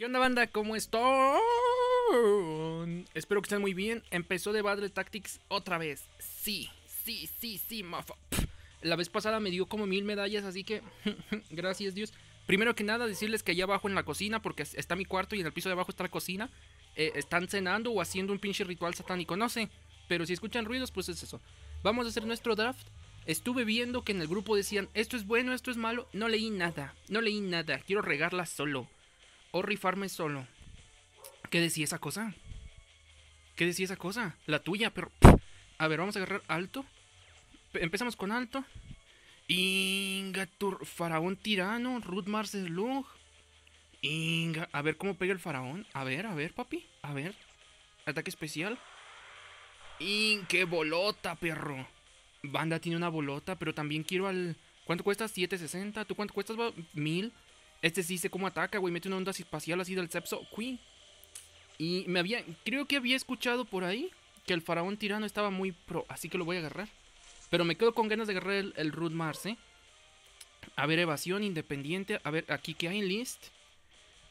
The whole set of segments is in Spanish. ¿Qué onda, banda? ¿Cómo están? Espero que estén muy bien. Empezó de Battle Tactics otra vez. Sí, mafa. La vez pasada me dio como 1000 medallas, así que gracias Dios. Primero que nada decirles que allá abajo en la cocina, porque está mi cuarto y en el piso de abajo está la cocina, están cenando o haciendo un pinche ritual satánico, no sé. Pero si escuchan ruidos, pues es eso. Vamos a hacer nuestro draft. Estuve viendo que en el grupo decían, esto es bueno, esto es malo. No leí nada, quiero regarla solo. O rifarme solo. ¿Qué decía esa cosa? La tuya, pero... A ver, vamos a agarrar alto. Empezamos con alto. Inga, faraón tirano. Rootmars slug. Inga. A ver cómo pega el faraón. A ver, papi. A ver. Ataque especial. Inga, qué bolota, perro. Banda tiene una bolota, pero también quiero al... ¿Cuánto cuesta? 760. ¿Tú cuánto cuestas? 1000. Este sí sé cómo ataca, güey. Mete una onda espacial así del sepso. Queen. Y me había... Creo que había escuchado por ahí que el faraón tirano estaba muy pro. Así que lo voy a agarrar. Pero me quedo con ganas de agarrar el Rootmars, ¿eh? A ver, evasión, independiente. A ver, aquí que hay en list.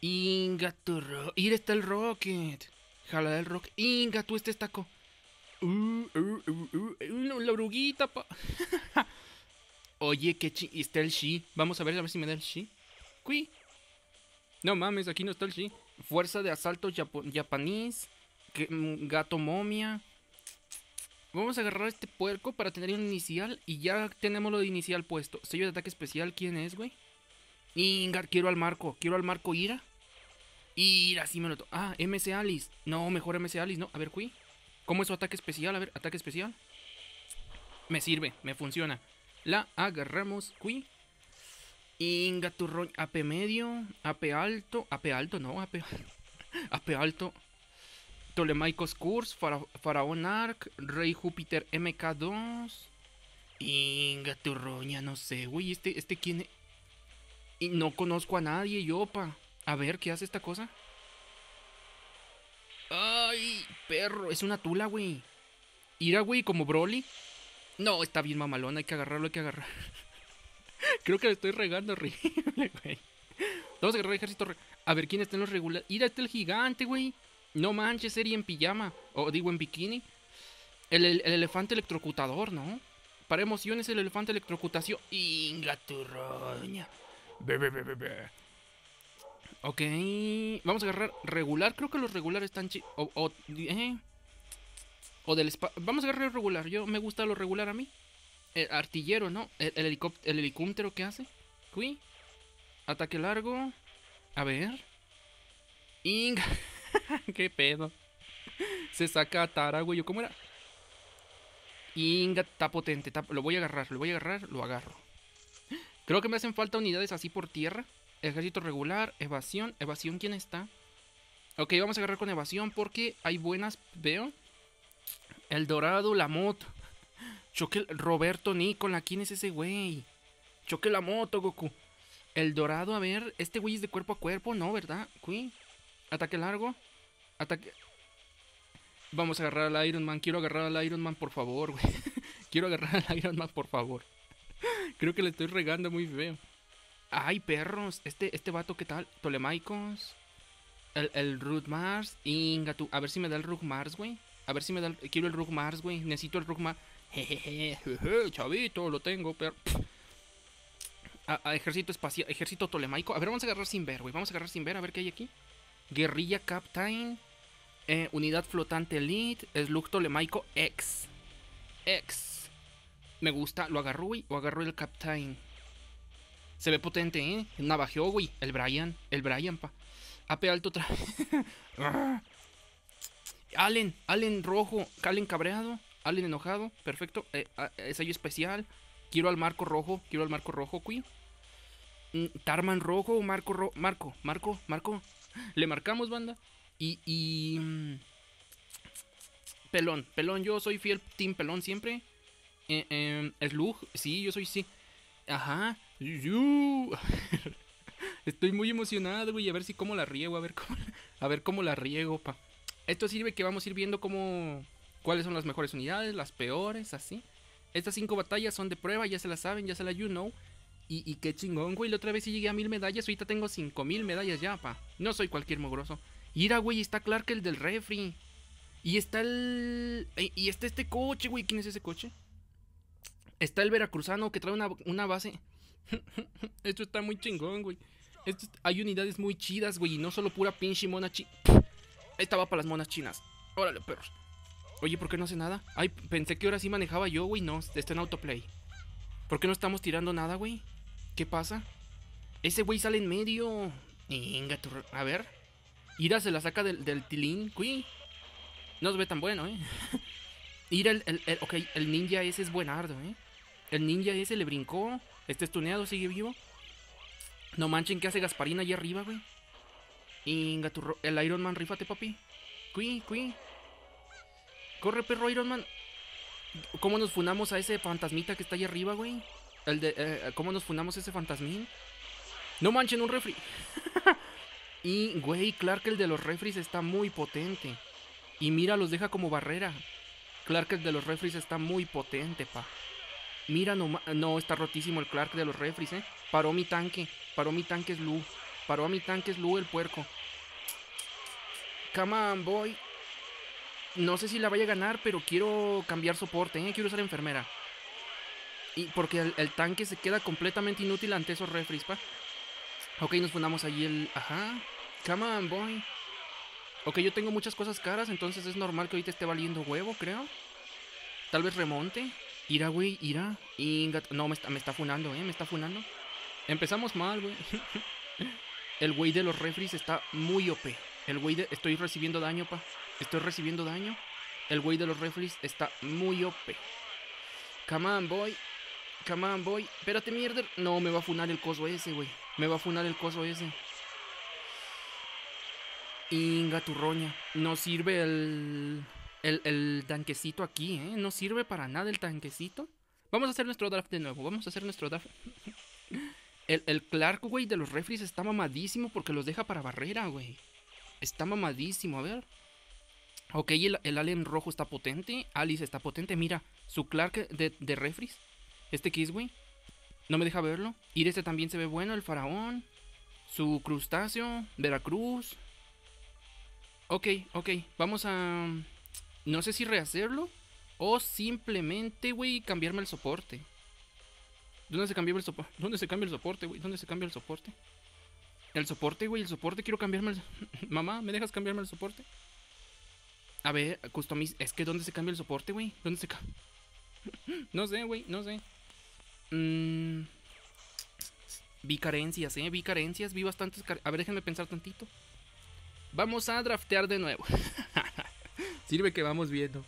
Inga, tu rock. Ir está el rocket. Jala el rock. Inga, tú este taco. La oruguita, pa. Oye, qué chi. Está el shi. Vamos a ver si me da el shi. Qui. No mames, aquí no está el shi. Fuerza de asalto japonés. Gato momia. Vamos a agarrar este puerco para tener un inicial. Y ya tenemos lo de inicial puesto. Sello de ataque especial, ¿quién es, güey? Ingar, quiero al marco. Ira. Ira, sí me lo toco. Ah, MC Alice. No, mejor MC Alice, ¿no? A ver, Qui. ¿Cómo es su ataque especial? A ver, ataque especial. Me sirve, me funciona. La agarramos, Qui. Inga, turrón, AP medio, AP alto, AP alto, Ptolemaicos Curse, Faraón Arc, Rey Júpiter MK2, Inga, turrón, ya no sé, güey, este quién es, y no conozco a nadie, yo, pa, a ver, ¿qué hace esta cosa? Ay, perro, es una tula, güey, ira, güey, como Broly, no, está bien mamalón, hay que agarrarlo, creo que le estoy regando horrible, güey. Vamos a agarrar el ejército. A ver quién está en los regulares. Mira, está el gigante, güey. No manches, sería en pijama. O digo, en bikini. El elefante electrocutador, ¿no? Para emociones, el elefante electrocutación. Inga, turroña. Ok. Vamos a agarrar regular. Creo que los regulares están chidos. O del spa. Vamos a agarrar el regular. Yo me gusta lo regular a mí. El artillero, ¿no? El helicóptero, ¿qué hace? Qui. Ataque largo. A ver. Inga. ¿Qué pedo? Se saca a Tara, güey. ¿Cómo era? Inga, está potente. Lo voy a agarrar, lo agarro. Creo que me hacen falta unidades así por tierra. Ejército regular. Evasión. Evasión, ¿quién está? Ok, vamos a agarrar con evasión porque hay buenas, veo. El dorado, la moto. Choque Roberto Nicola, ¿quién es ese güey? Choque la moto, Goku. El dorado, a ver, este güey es de cuerpo a cuerpo, ¿no? ¿Verdad? Qui. Ataque largo. Ataque. Vamos a agarrar al Iron Man. Quiero agarrar al Iron Man, por favor, güey. Quiero agarrar al Iron Man, por favor. Creo que le estoy regando muy feo. Ay, perros. Este vato, ¿qué tal? Ptolemaicos. El Rootmars. Inga, tú. A ver si me da el Rootmars, güey. Quiero el Rootmars, güey. Necesito el Rootmars. Jejeje, chavito, lo tengo, pero... ejército espacial, ejército tolemaico. A ver, vamos a agarrar sin ver, güey. A ver qué hay aquí. Guerrilla Captain. Unidad flotante Elite. Slug tolemaico X. Me gusta, lo agarró, güey. Agarró el Captain. Se ve potente, ¿eh? Navajeó, güey. El Brian, pa. AP alto otra. Allen rojo. Allen cabreado. Allen enojado, perfecto. Sello especial. Quiero al marco rojo. Qui. Tarman rojo o marco rojo. Marco. Le marcamos, banda. Pelón, yo soy fiel team pelón siempre. Slug, sí, yo soy sí. Ajá. Estoy muy emocionado, güey. A ver si cómo la riego. A ver cómo la riego, pa. Esto sirve que vamos a ir viendo cómo. ¿Cuáles son las mejores unidades? Las peores, así. Estas 5 batallas son de prueba, ya se las saben, ya se las you know. Y qué chingón, güey. La otra vez sí llegué a 1000 medallas. Ahorita tengo 5000 medallas ya, pa. No soy cualquier mugroso. Mira, güey, está Clark, el del refri. Y está el... Y está este coche, güey. ¿Quién es ese coche? Está el veracruzano que trae una base. Esto está muy chingón, güey. Hay unidades muy chidas, güey. Y no solo pura pinche mona chi... Esta va para las monas chinas. Órale, perros. Oye, ¿por qué no hace nada? Ay, pensé que ahora sí manejaba yo, güey. No, está en autoplay. ¿Por qué no estamos tirando nada, güey? ¿Qué pasa? Ese güey sale en medio. Venga, tu... A ver. Ira se la saca del tilín, güey. No se ve tan bueno, Ira, el ninja ese es buenardo, El ninja ese le brincó. Está estuneado, sigue vivo. No manchen, ¿qué hace Gasparina allá arriba, güey? Venga, tu... El Iron Man, rífate, papi. Cui, cui. Corre, perro, Iron Man. ¿Cómo nos funamos a ese fantasmita que está allá arriba, güey? ¿Cómo nos funamos a ese fantasmín? No manchen, un refri. Y, güey, Clark, el de los refris, está muy potente. Y mira, los deja como barrera. Clark, el de los refris, está muy potente, pa. Mira, no, está rotísimo el Clark de los refris, Paró mi tanque. Paró mi tanque Slu. Paró a mi tanque Slu, el puerco. Come on, boy. No sé si la vaya a ganar, pero quiero cambiar soporte, Quiero usar enfermera. Y porque el tanque se queda completamente inútil ante esos refris, pa. Ok, nos fundamos allí el... Ajá. Come on, boy. Ok, yo tengo muchas cosas caras, entonces es normal que ahorita esté valiendo huevo, creo. Tal vez remonte. Irá, güey, irá. No, me está funando, me está funando. Empezamos mal, güey. El güey de los refris está muy OP. El güey de... Estoy recibiendo daño, pa. Estoy recibiendo daño. El güey de los refris está muy OP. Come on, boy. Come on, boy. Espérate, mierda. No, me va a funar el coso ese, güey. Me va a funar el coso ese. Inga turroña. No sirve el tanquecito aquí, No sirve para nada el tanquecito. Vamos a hacer nuestro draft de nuevo. Vamos a hacer nuestro draft. El Clark, güey, de los refries está mamadísimo porque los deja para barrera, güey. Está mamadísimo, a ver. Ok, el alien rojo está potente. Alice está potente. Mira, su Clark de refries. Este Kiss, güey. No me deja verlo. Ir este también se ve bueno, el faraón. Su crustáceo, Veracruz. Ok, ok, vamos a... No sé si rehacerlo o simplemente, güey, cambiarme el soporte. ¿Dónde se cambió el soporte? ¿Dónde se cambia el soporte, güey? ¿Dónde se cambia el soporte? El soporte, güey, el soporte, quiero cambiarme el... Mamá, ¿me dejas cambiarme el soporte? A ver, customiz... Es que ¿dónde se cambia el soporte, güey? ¿Dónde se cambia? No sé, güey, no sé. Vi carencias, vi carencias, vi bastantes carencias. A ver, déjenme pensar tantito. Vamos a draftear de nuevo. Sirve que vamos viendo.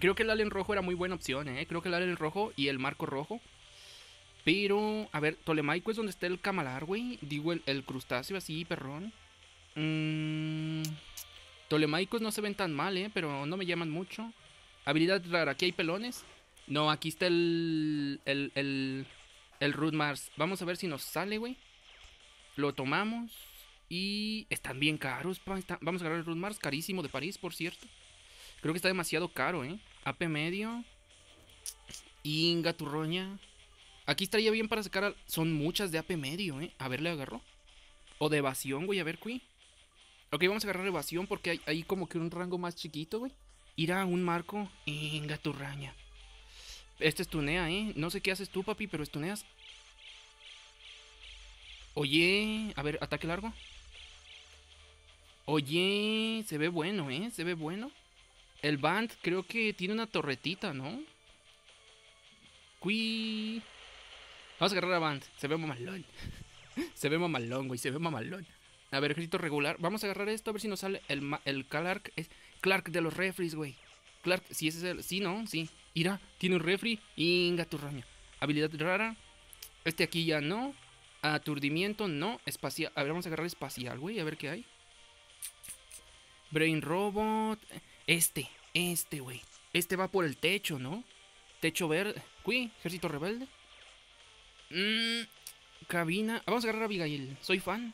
Creo que el alien rojo era muy buena opción, Creo que el alien rojo y el marco rojo. Pero, a ver, Ptolemaico es donde está el camalar, güey. Digo, el crustáceo así, perrón. Ptolemaicos no se ven tan mal, pero no me llaman mucho. Habilidad rara, aquí hay pelones. No, aquí está el Rootmars. Vamos a ver si nos sale, güey. Lo tomamos. Y están bien caros, pa. Vamos a agarrar el Rootmars, carísimo de París, por cierto. Creo que está demasiado caro, AP medio. Inga turroña. Aquí estaría bien para sacar al... Son muchas de AP medio, A ver, le agarró. O de evasión, güey, a ver, güey. Ok, vamos a agarrar evasión porque hay como que un rango más chiquito, güey. Ir a un marco. Inga turraña. Este estunea, No sé qué haces tú, papi, pero estuneas. Oye, a ver, ataque largo. Oye, se ve bueno, se ve bueno. El band creo que tiene una torretita, ¿no? Cui. Vamos a agarrar a band. Se ve mamalón. Se ve mamalón, güey, se ve mamalón. A ver, ejército regular. Vamos a agarrar esto a ver si nos sale el Clark. Es Clark de los refries, güey. Clark, si ese es el... Sí, ¿no? Sí. Ira, tiene un refri. Inga turraña. Habilidad rara. Este aquí ya no. Aturdimiento, no. Espacial. A ver, vamos a agarrar espacial, güey. A ver qué hay. Brain robot. Este, güey. Este va por el techo, ¿no? Techo verde. Uy, ejército rebelde. Cabina. Vamos a agarrar a Abigail. Soy fan.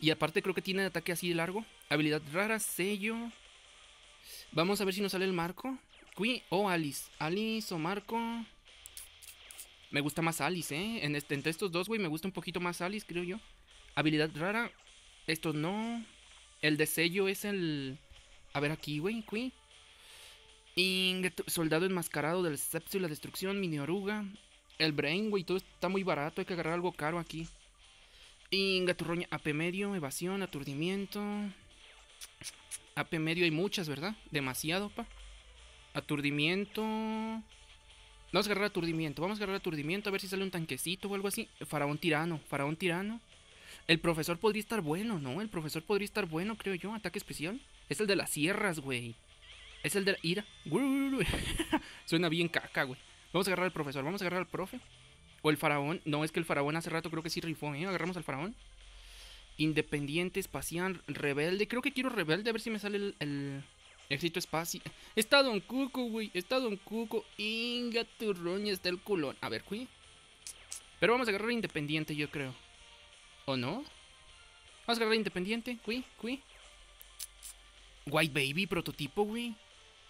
Y aparte creo que tiene ataque así de largo. Habilidad rara, sello. Vamos a ver si nos sale el marco. Qui o Alice. Alice o marco. Me gusta más Alice, ¿eh? Entre estos dos, güey, me gusta un poquito más Alice, creo yo. Habilidad rara. Estos no. El de sello es el... A ver aquí, güey. Soldado enmascarado del sepso y la destrucción. Mini oruga. El brain, güey. Todo está muy barato. Hay que agarrar algo caro aquí. Gaturroña. AP medio. Evasión. Aturdimiento. AP medio hay muchas, ¿verdad? Demasiado, pa. Aturdimiento. Vamos a agarrar aturdimiento. Vamos a agarrar aturdimiento. A ver si sale un tanquecito o algo así. Faraón tirano. Faraón tirano. El profesor podría estar bueno, ¿no? El profesor podría estar bueno, creo yo. Ataque especial. Es el de las sierras, güey. Es el de la ira. Suena bien caca, güey. Vamos a agarrar al profesor. Vamos a agarrar al profe. O el faraón. No, es que el faraón hace rato creo que sí rifó, ¿eh? Agarramos al faraón. Independiente, espacial, rebelde. Creo que quiero rebelde. A ver si me sale el... Éxito espacio. Está Don Cuco, güey. Está Don Cuco. Inga turroña. Está el culón. A ver, güey. Pero vamos a agarrar independiente, yo creo. ¿O no? Vamos a agarrar independiente. Güey. White Baby, prototipo, güey.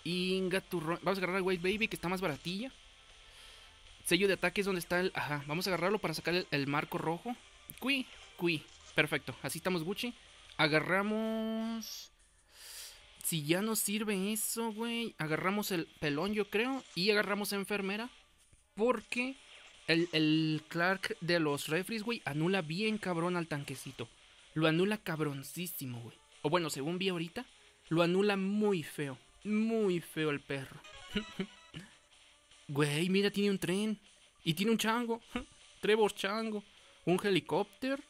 Inga turroña. Vamos a agarrar White Baby, que está más baratilla. Sello de ataque es donde está el... Ajá. Vamos a agarrarlo para sacar el marco rojo. Güey. Perfecto. Así estamos, Gucci. Agarramos... Si ya no sirve eso, güey, agarramos el pelón, yo creo, y agarramos a enfermera, porque el Clark de los refries, güey, anula bien cabrón al tanquecito. Lo anula cabroncísimo, güey. O bueno, según vi ahorita, lo anula muy feo el perro. Güey, mira, tiene un tren y tiene un chango, Trevor chango, un helicóptero.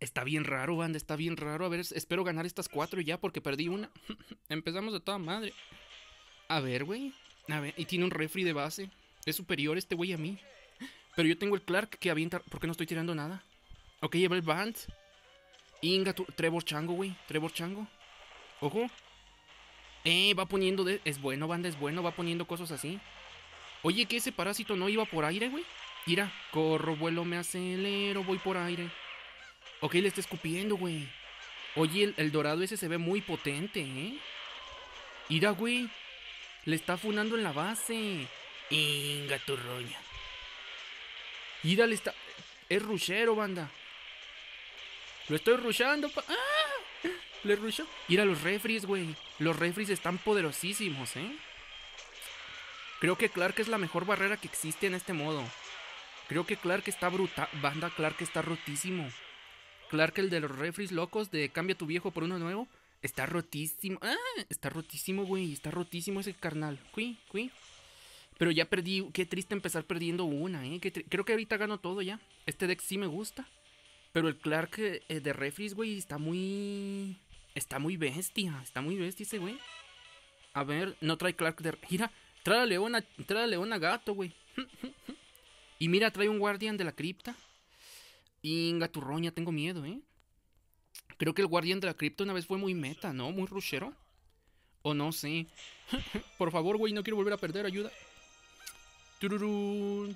Está bien raro, banda, está bien raro. A ver, espero ganar estas 4 ya porque perdí una. Empezamos de toda madre. A ver, güey. A ver, y tiene un refri de base. Es superior este güey a mí. Pero yo tengo el Clark que avienta... ¿Por qué no estoy tirando nada? Ok, lleva el band. Inga, tu... Trevor chango, güey. Trevor chango. Ojo. Va poniendo... De... Es bueno, banda, es bueno. Va poniendo cosas así. Oye, que ese parásito no iba por aire, güey. Mira, corro, vuelo, me acelero, voy por aire. Ok, le está escupiendo, güey. Oye, el dorado ese se ve muy potente, ¿eh? Mira, güey. Le está funando en la base. Inga turroña. Mira, le está... Es rushero, banda. Lo estoy rushando, pa... ¡Ah! Le rusho. Mira, los refries, güey. Los refries están poderosísimos, ¿eh? Creo que Clark es la mejor barrera que existe en este modo. Creo que Clark está brutal. Banda, Clark está rotísimo. Clark, el de los refries locos de cambia tu viejo por uno nuevo. Está rotísimo. ¡Ah! Está rotísimo, güey. Está rotísimo ese carnal. Pero ya perdí. Qué triste empezar perdiendo una, ¿eh? Creo que ahorita gano todo ya. Este deck sí me gusta. Pero el Clark de refries, güey, está muy... Está muy bestia. Está muy bestia ese, güey. A ver, no trae Clark de... Mira, trae a Leona gato, güey. Y mira, trae un guardián de la cripta. Inga turroña, tengo miedo, ¿eh? Creo que el guardián de la cripta una vez fue muy meta, ¿no? Muy rushero. O no sé. Por favor, güey, no quiero volver a perder, ayuda. Tururú.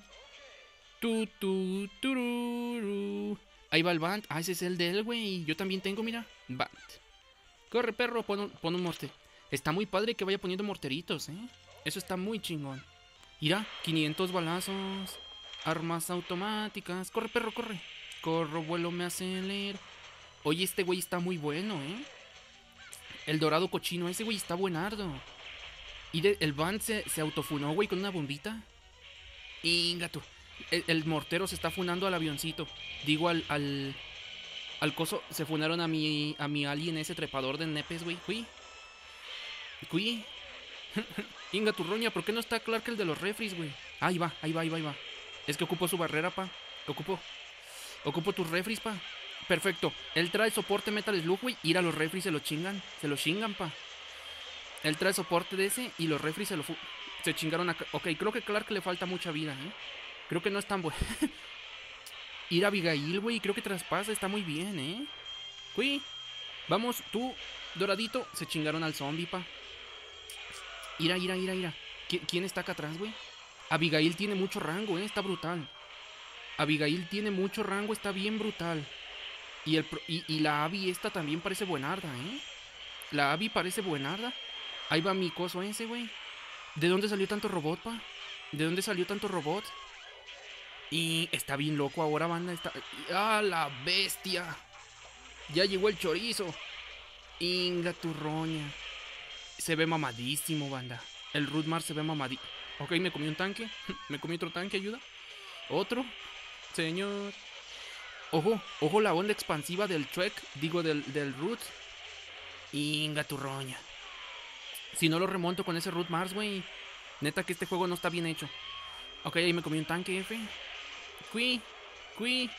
Tutu, tururú. Ahí va el Bant. Ah, ese es el de él, güey. Yo también tengo, mira. Bant. Corre, perro, pon un morte. Está muy padre que vaya poniendo morteritos, ¿eh? Eso está muy chingón. Mira, 500 balazos. Armas automáticas. Corre, perro, corre. Corro, vuelo, me acelero. Oye, este güey está muy bueno, ¿eh? El dorado cochino, ese güey está buenardo. Y el van se autofunó, güey, con una bombita. Ingato. El mortero se está funando al avioncito. Digo, al coso. Se funaron a mi alien, ese trepador de nepes, güey. Cui. Inga turroña, ¿por qué no está Clark el de los refries, güey? Ahí va. Es que ocupo su barrera, pa. Ocupo tus refries, pa. Perfecto. Él trae soporte Metal Slug, güey. Ir a los refries se lo chingan. Se lo chingan, pa. Él trae soporte de ese y los refries se chingaron acá. Ok, creo que Clark le falta mucha vida, ¿eh? Creo que no es tan bueno. Ir a Abigail, güey. Creo que traspasa. Está muy bien, ¿eh? Güey. Vamos, tú, doradito. Se chingaron al zombie, pa. Ira. ¿Quién está acá atrás, güey? Abigail tiene mucho rango, ¿eh? Está brutal. Abigail tiene mucho rango, está bien brutal. Y la Abby esta también parece buenarda, ¿eh? La Abby parece buenarda. Ahí va mi coso ese, güey. ¿De dónde salió tanto robot, pa? ¿De dónde salió tanto robot? Y está bien loco ahora, banda. Está... ¡Ah, la bestia! Ya llegó el chorizo. Inga turroña. Se ve mamadísimo, banda. El Rootmars se ve mamadísimo. Ok, me comí un tanque. Me comí otro tanque, ayuda. Otro. Señor. Ojo, ojo la onda expansiva del Trek. Digo, del Root. Inga turroña. Si no lo remonto con ese Rootmars, güey. Neta que este juego no está bien hecho. Ok, ahí me comí un tanque, F. Qui.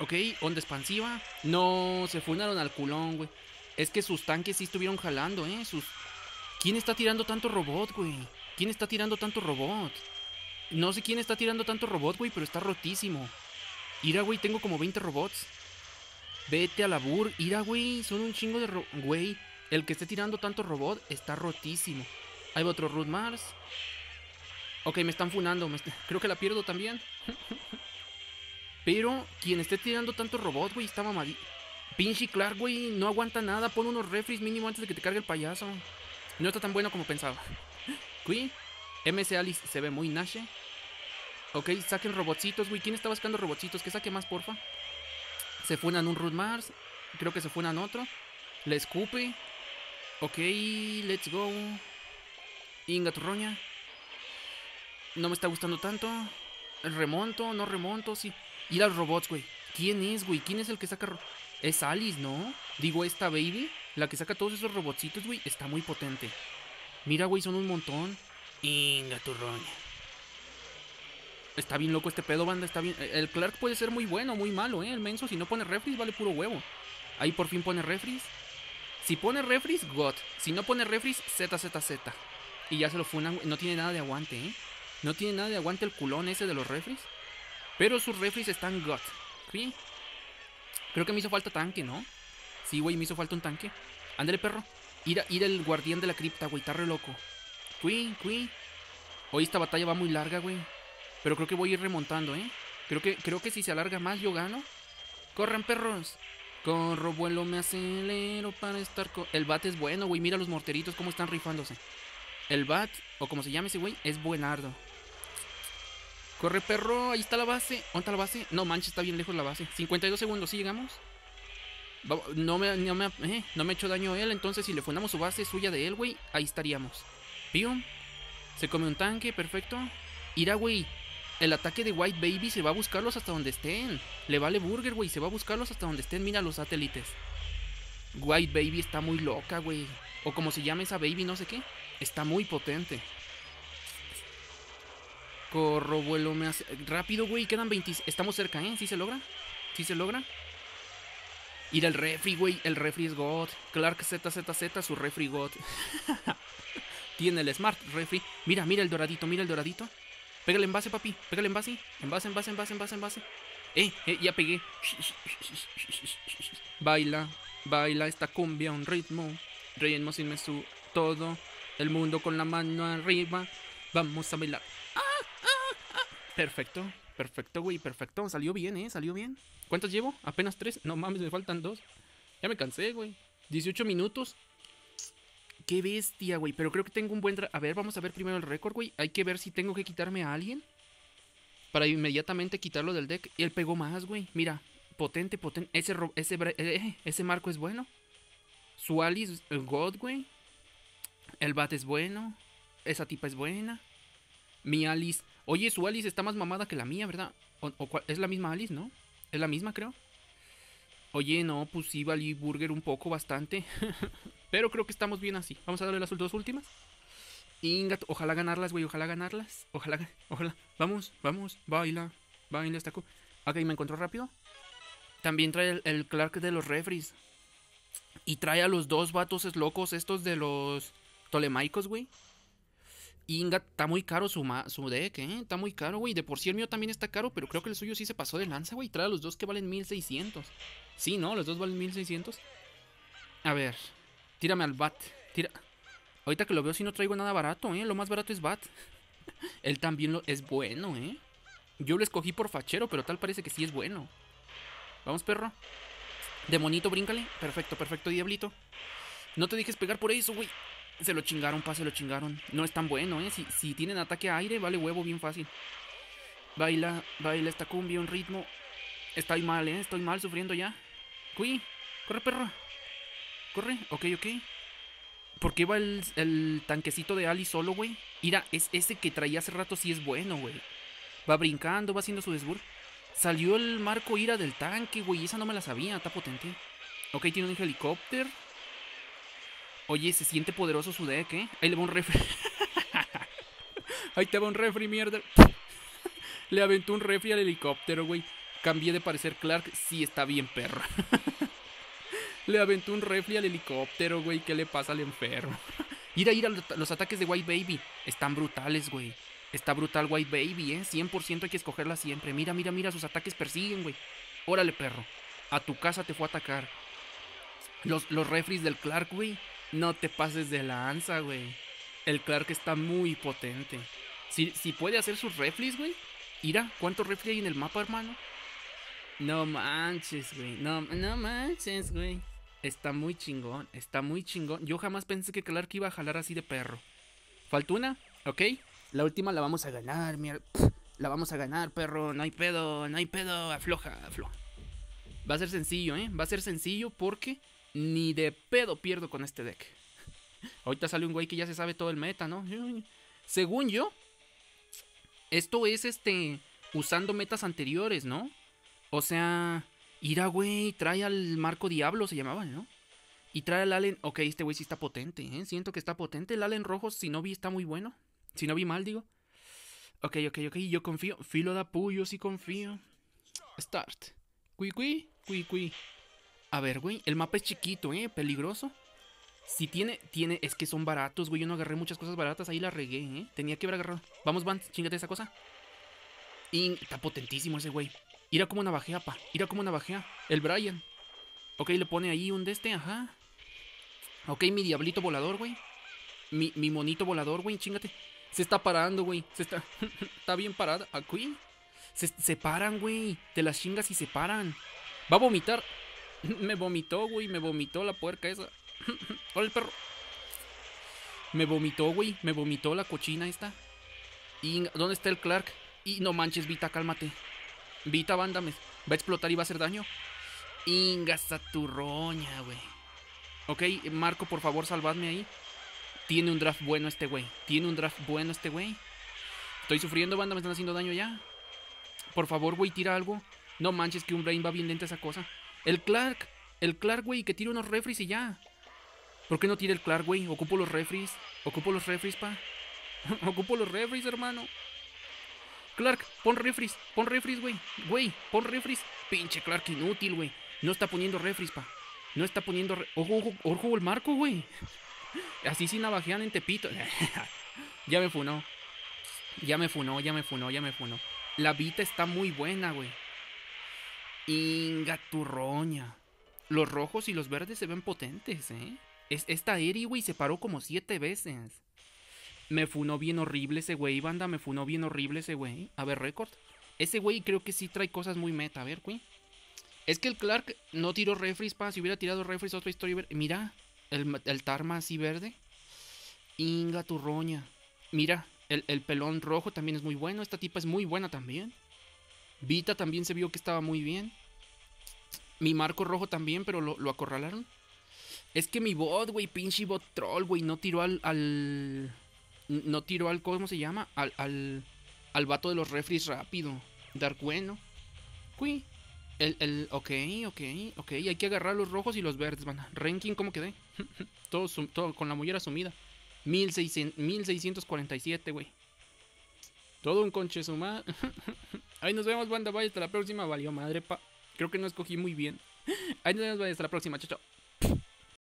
Ok, onda expansiva. No, se funaron al culón, güey. Es que sus tanques sí estuvieron jalando, sus... ¿Quién está tirando tanto robot, güey? ¿Quién está tirando tanto robot? No sé quién está tirando tanto robot, güey, pero está rotísimo. Ira, güey, tengo como 20 robots. Vete a la bur. Ira, güey, son un chingo de güey, el que esté tirando tanto robot está rotísimo. Ahí va otro Rootmars. Ok, me están funando. Creo que la pierdo también. Pero quien esté tirando tanto robot, güey, está mamadito. Pinche Clark, güey, no aguanta nada. Pon unos refries mínimo antes de que te cargue el payaso. No está tan bueno como pensaba. Qui. MC Alice se ve muy nashe. Ok, saquen robotcitos, güey. ¿Quién está buscando robotcitos? Que saque más, porfa. Se funan un Rootmars. Creo que se funan otro. Le escupe. Ok, let's go. Inga turroña. No me está gustando tanto. Remonto, no remonto, sí. Ir a los robots, güey. ¿Quién es, güey? ¿Quién es el que saca? Es Alice, ¿no? Digo, esta baby, la que saca todos esos robotcitos, güey, está muy potente. Mira, güey, son un montón. Inga turroña. Está bien loco este pedo, banda. Está bien. El Clark puede ser muy bueno, muy malo, el menso. Si no pone refries, vale puro huevo. Ahí por fin pone refries. Si pone refries, God. Si no pone refries, ZZZ. Y ya se lo funan, güey. No tiene nada de aguante, No tiene nada de aguante el culón ese de los refries. Pero sus refries están gut. ¿Sí? Creo que me hizo falta tanque, ¿no? Sí, güey, me hizo falta un tanque. Ándale, perro. Ir el guardián de la cripta, güey. Está re loco. Qui. Hoy esta batalla va muy larga, güey. Pero creo que voy a ir remontando, Creo que si se alarga más yo gano. ¡Corran, perros! Corro, vuelo, me acelero para estar con... El bat es bueno, güey. Mira los morteritos cómo están rifándose. El bat, o como se llame ese güey, es buenardo. Corre, perro, ahí está la base. ¿Dónde está la base? No manches, está bien lejos la base. 52 segundos, ¿sí llegamos? No me echó daño él. Entonces si le fundamos su base suya de él, güey, ahí estaríamos. Pium. Se come un tanque, perfecto. Ira, güey, el ataque de White Baby se va a buscarlos hasta donde estén. Le vale burger, güey, se va a buscarlos hasta donde estén. Mira los satélites. White Baby está muy loca, güey. O como se llama esa baby, no sé qué. Está muy potente. Corro, vuelo, me hace... Rápido, güey, quedan 20... Estamos cerca, ¿Sí se logra? ¿Sí se logra? Ir al refri, güey. El refri es God. Clark ZZZ, su refri God. Tiene el smart refri. Mira, mira el doradito, mira el doradito. Pégale envase, papi. Pégale envase. Envase. Ya pegué. Baila, baila esta cumbia, un ritmo. Ritmo sin mesura. Todo el mundo con la mano arriba. Vamos a bailar. Perfecto, perfecto, güey, perfecto. Salió bien, salió bien. ¿Cuántas llevo? Apenas 3. No mames, me faltan 2. Ya me cansé, güey. 18 minutos. Qué bestia, güey. Pero creo que tengo un buen... A ver, vamos a ver primero el récord, güey. Hay que ver si tengo que quitarme a alguien para inmediatamente quitarlo del deck. Él pegó más, güey. Mira, potente, potente. Ese marco es bueno. Su Alice, God, güey. El bat es bueno. Esa tipa es buena. Mi Alice... Oye, su Alice está más mamada que la mía, ¿verdad? Es la misma Alice, ¿no? Es la misma, creo. Oye, no, pues sí, valí burger un poco, bastante. Pero creo que estamos bien así. Vamos a darle las dos últimas. Ingat, ojalá ganarlas, güey, ojalá ganarlas. Ojalá. Vamos, baila. Baila esta cosa. Ok, me encontró rápido. También trae el Clark de los refries. Y trae a los dos vatos locos estos de los Ptolemaicos, güey. Inga, está muy caro su deck, Está muy caro, güey. De por sí el mío también está caro, pero creo que el suyo sí se pasó de lanza, güey. Trae a los dos que valen 1600. Sí, ¿no? Los dos valen 1600. A ver. Tírame al bat. Ahorita que lo veo sí no traigo nada barato, Lo más barato es bat. Él también es bueno, Yo lo escogí por fachero, pero tal parece que sí es bueno. Vamos, perro. Demonito, bríncale. Perfecto, perfecto, diablito. No te dejes pegar por eso, güey. Se lo chingaron, pa, se lo chingaron. No es tan bueno, ¿eh? Si tienen ataque a aire, vale huevo bien fácil. Baila, baila esta cumbia, un ritmo. Estoy mal, ¿eh? Estoy mal, sufriendo ya. Cui, corre, perro. Corre, ok. ¿Por qué va el tanquecito de Ali solo, güey? Mira, es ese que traía hace rato, sí es bueno, güey. Va brincando, va haciendo su desbur. Salió el marco ira del tanque, güey. Esa no me la sabía, está potente. Ok, tiene un helicóptero. Oye, se siente poderoso su deck, ¿eh? Ahí le va un refri. Ahí te va un refri, mierda. Le aventó un refri al helicóptero, güey. Cambié de parecer, Clark. Sí, está bien, perro. Le aventó un refri al helicóptero, güey. ¿Qué le pasa al enfermo? Ir a los ataques de White Baby. Están brutales, güey. Está brutal White Baby, ¿eh? 100% hay que escogerla siempre. Mira. Sus ataques persiguen, güey. Órale, perro. A tu casa te fue a atacar. Los refris del Clark, güey. No te pases de lanza, güey. El Clark está muy potente. Si puede hacer sus reflis, güey. Mira, ¿cuántos reflis hay en el mapa, hermano? No manches, güey. No manches, güey. Está muy chingón. Yo jamás pensé que Clark iba a jalar así de perro. ¿Falta una? Ok. La última la vamos a ganar, mierda. La vamos a ganar, perro. No hay pedo. Afloja. Va a ser sencillo, ¿eh? Va a ser sencillo porque... Ni de pedo pierdo con este deck. Ahorita sale un güey que ya se sabe todo el meta, ¿no? Según yo, esto es usando metas anteriores, ¿no? O sea, ira, güey, trae al Marco Diablo, se llamaba, ¿no? Y trae al Allen. Ok, este güey sí está potente, ¿eh? Siento que está potente. El Allen rojo, si no vi, está muy bueno. Si no vi mal, digo. Ok, yo confío. Filo da pu, yo sí confío. Start. Cui. A ver, güey, el mapa es chiquito, peligroso. Si tiene, es que son baratos, güey. Yo no agarré muchas cosas baratas, ahí la regué, tenía que haber agarrado. Vamos, Van, chingate esa cosa. Y está potentísimo ese güey. Irá como navajea, pa, el Brian. Ok, le pone ahí un de este, ajá. Ok, mi diablito volador, güey. Mi monito volador, güey, chingate. Se está parando, güey, está bien parada, aquí. Se paran, güey, te las chingas y se paran. Va a vomitar. Me vomitó, güey, la puerca esa. Hola, el perro. Me vomitó, güey, la cochina esta. ¿Y dónde está el Clark? Y no manches, Vita, cálmate. Vita, vándame. Va a explotar y va a hacer daño. Inga saturroña, güey. Ok, Marco, por favor, salvadme ahí. Tiene un draft bueno este güey. Estoy sufriendo, banda, me están haciendo daño ya. Por favor, güey, tira algo. No manches, que un brain va bien lenta esa cosa. El Clark, güey, que tire unos refries y ya. ¿Por qué no tira el Clark, güey? Ocupo los refries, pa. Ocupo los refries, hermano. Clark, pon refries, güey. Pon refries. Pinche Clark inútil, güey. No está poniendo refries, pa. Ojo, el Marco, güey. Así sin navajean en Tepito. Ya me funó. La Vita está muy buena, güey. Ingaturroña. Los rojos y los verdes se ven potentes, ¿eh? Esta Eri, güey, se paró como 7 veces. Me funó bien horrible ese güey, banda. A ver, récord. Ese güey creo que sí trae cosas muy meta. A ver, güey. Es que el Clark no tiró refries, pa. Si hubiera tirado refries, otra historia. Mira, el Tarma así verde. Ingaturroña. Mira, el pelón rojo también es muy bueno. Esta tipa es muy buena también. Vita también se vio que estaba muy bien. Mi Marco rojo también, pero lo acorralaron. Es que mi bot, güey, pinche bot troll, güey, no tiró al ¿cómo se llama? Al vato de los refries rápido. Dar bueno. Uy. Ok. Hay que agarrar los rojos y los verdes, van. Ranking, ¿cómo quedé? todo con la mollera sumida. 1647, güey. Todo un conche sumado. Ahí nos vemos, banda. Bye, hasta la próxima. Valió madre, pa. Creo que no escogí muy bien. Ahí nos vemos, bye, hasta la próxima. Chao, chao.